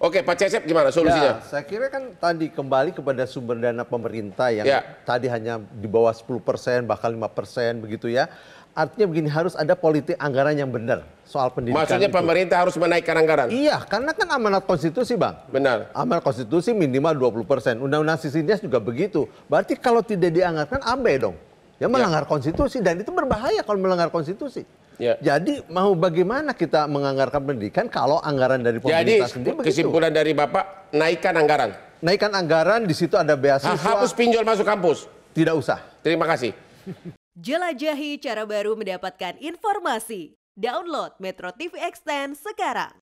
Oke, Pak Cecep gimana solusinya? Ya, saya kira kan tadi kembali kepada sumber dana pemerintah yang tadi hanya di bawah 10% bahkan 5% begitu ya. Artinya begini, harus ada politik anggaran yang benar soal pendidikan. Maksudnya itu. Pemerintah harus menaikkan anggaran? Iya, karena kan amanat konstitusi, Bang. Benar. Amanat konstitusi minimal 20%. Undang-undang Sisindiknas juga begitu. Berarti kalau tidak dianggarkan, abai dong. Ya melanggar konstitusi, dan itu berbahaya kalau melanggar konstitusi. Ya. Jadi mau bagaimana kita menganggarkan pendidikan kalau anggaran dari pemerintah sendiri begitu? Jadi kesimpulan dari Bapak, naikkan anggaran? Naikkan anggaran, di situ ada beasiswa. Hapus pinjol masuk kampus? Tidak usah. Terima kasih. Jelajahi cara baru mendapatkan informasi. Download Metro TV Extend sekarang.